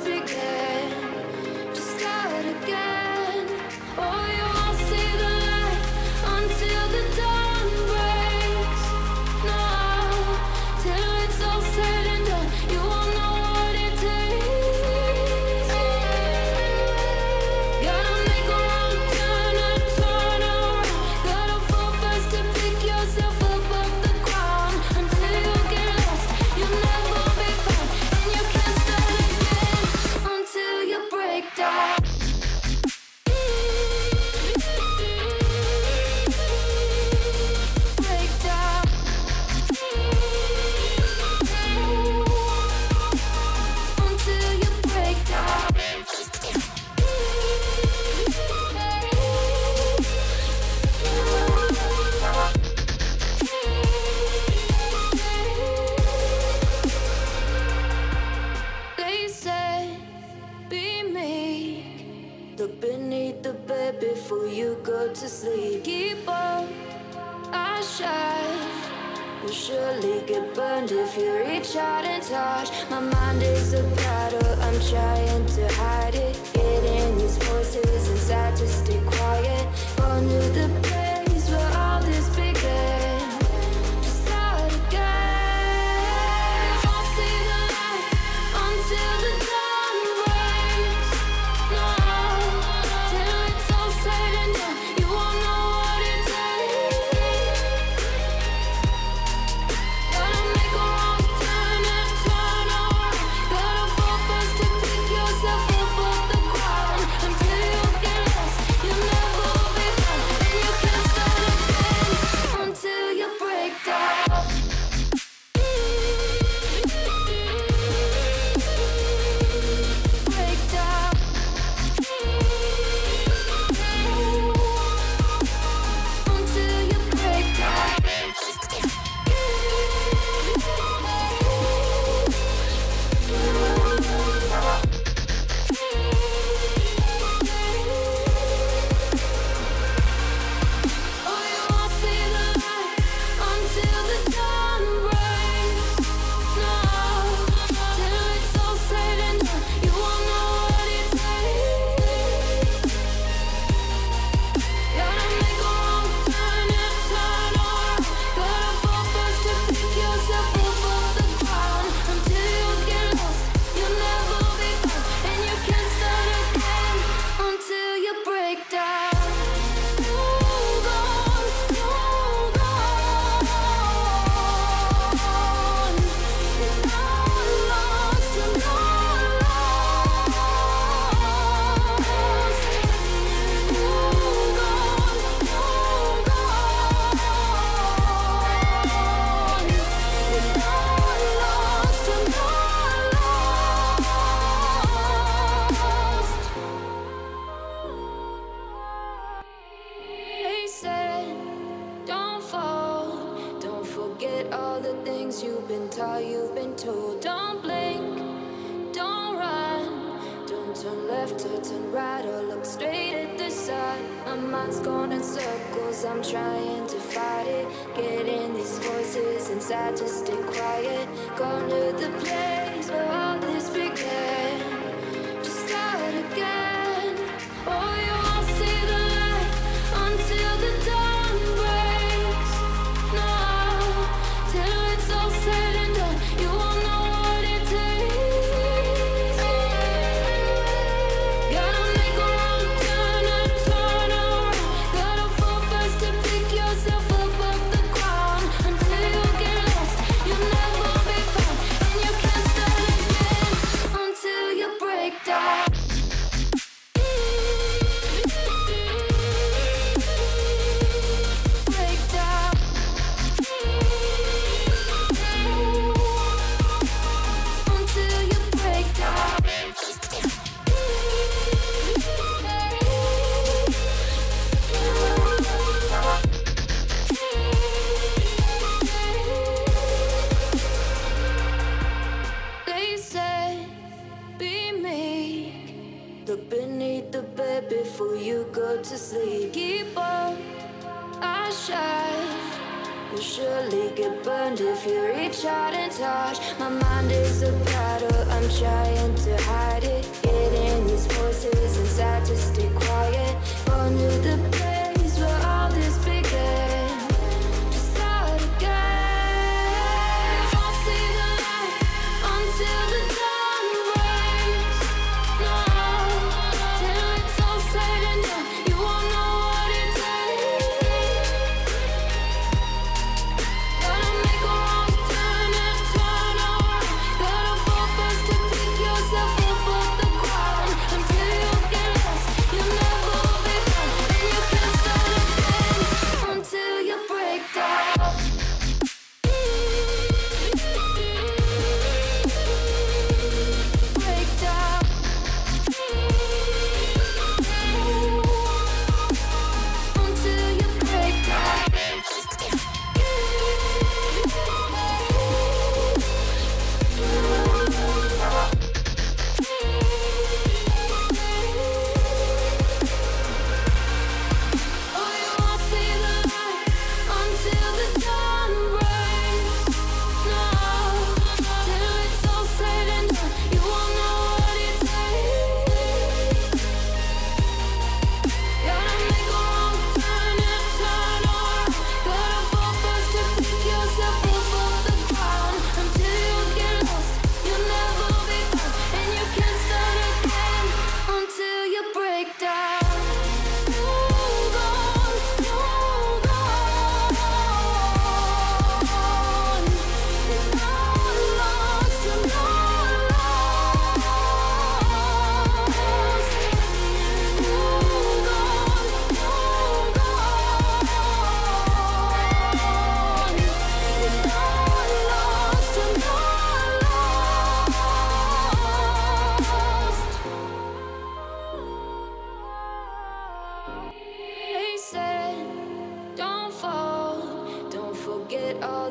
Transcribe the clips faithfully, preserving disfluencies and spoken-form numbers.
began, just start again. Oh, you won't see the light until the dawn breaks. No, till it's all said and done, you won't know what it takes. sunshine. You'll surely get burned if you reach out and touch. My mind is a battle, I'm trying to hide it. Getting these voices inside to stay quiet. Born to the place where all this began. To start again. I'll see the light until the dawn breaks. No, till it's all said and done. You won't know what it takes. Gotta make a wrong turn and turn around. Gotta fall first to pick yourself up off the ground. Until you get lost, you'll never be found. And you can start again until you break down. Break down. Until you break down. Oh, you won't see the light until the dawn breaks. No, till it's all said and done, you won't know what it takes. Gotta make a wrong turn and turn around. Gotta fall first to pick yourself up off the ground. Until you get lost, you'll never be found, and you can't start again until you break down. Hold on, hold on. You're not lost, you're not lost. Hold on, hold on. You're not lost, you're not lost. He said, don't fall. Don't forget all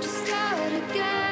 To start again.